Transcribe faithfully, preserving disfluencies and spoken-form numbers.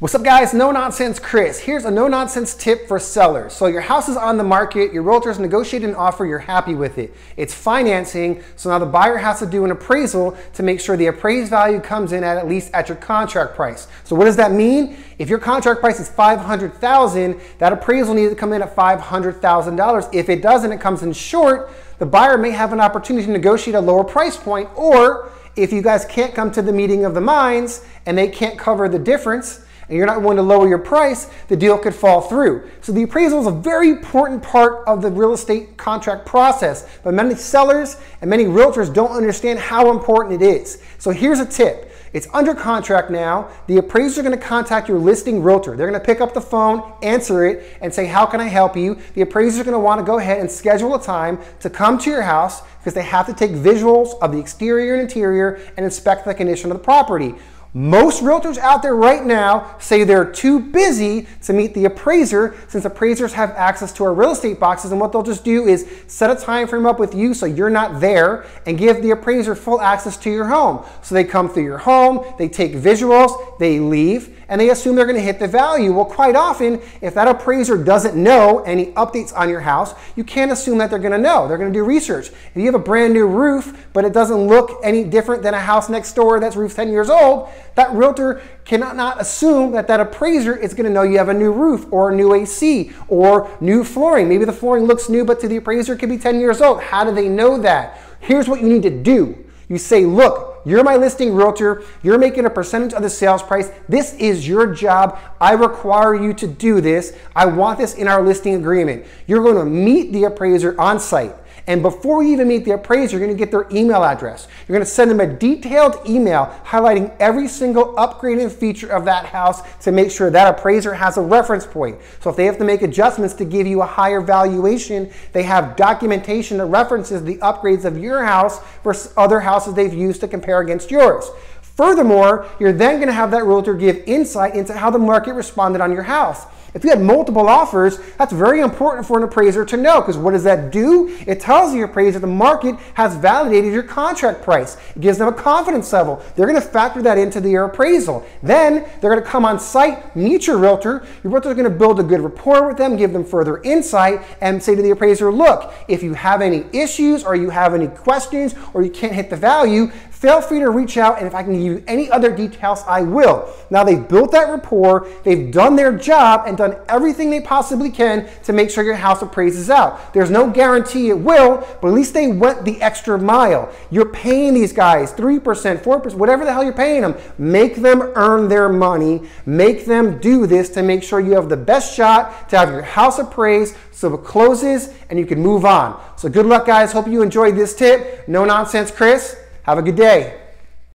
What's up guys, No Nonsense Chris. Here's a no nonsense tip for sellers. So your house is on the market, your realtor's negotiated an offer, you're happy with it. It's financing, so now the buyer has to do an appraisal to make sure the appraised value comes in at at least at your contract price. So what does that mean? If your contract price is five hundred thousand dollars, that appraisal needs to come in at five hundred thousand dollars. If it doesn't, it comes in short, the buyer may have an opportunity to negotiate a lower price point, or if you guys can't come to the meeting of the minds and they can't cover the difference, and you're not willing to lower your price, the deal could fall through. So the appraisal is a very important part of the real estate contract process, but many sellers and many realtors don't understand how important it is. So here's a tip. It's under contract now. The appraiser is going to contact your listing realtor. They're going to pick up the phone, answer it, and say, how can I help you? The appraiser is going to want to go ahead and schedule a time to come to your house because they have to take visuals of the exterior and interior and inspect the condition of the property. Most realtors out there right now say they're too busy to meet the appraiser since appraisers have access to our real estate boxes, and what they'll just do is set a time frame up with you so you're not there and give the appraiser full access to your home. So they come through your home, they take visuals, they leave, and they assume they're going to hit the value. Well, quite often, if that appraiser doesn't know any updates on your house, you can't assume that they're going to know. They're going to do research. If you have a brand new roof, but it doesn't look any different than a house next door that's roof ten years old, that realtor cannot not assume that that appraiser is going to know you have a new roof or a new A C or new flooring. Maybe the flooring looks new, but to the appraiser it could be ten years old. How do they know that? Here's what you need to do. You say, look, you're my listing realtor. You're making a percentage of the sales price. This is your job. I require you to do this. I want this in our listing agreement. You're going to meet the appraiser on site. And before you even meet the appraiser, you're going to get their email address. You're going to send them a detailed email highlighting every single upgraded feature of that house to make sure that appraiser has a reference point. So if they have to make adjustments to give you a higher valuation, they have documentation that references the upgrades of your house versus other houses they've used to compare against yours. Furthermore, you're then going to have that realtor give insight into how the market responded on your house. If you had multiple offers, that's very important for an appraiser to know, because what does that do? It tells the appraiser the market has validated your contract price. It gives them a confidence level. They're going to factor that into their appraisal. Then they're going to come on site, meet your realtor. Your realtor is going to build a good rapport with them, give them further insight, and say to the appraiser, look, if you have any issues or you have any questions or you can't hit the value, feel free to reach out, and if I can give you any other details, I will. Now they've built that rapport, they've done their job, and done everything they possibly can to make sure your house appraises out. There's no guarantee it will, but at least they went the extra mile. You're paying these guys three percent, four percent, whatever the hell you're paying them. Make them earn their money. Make them do this to make sure you have the best shot to have your house appraised so it closes and you can move on. So good luck, guys. Hope you enjoyed this tip. No Nonsense Chris. Have a good day.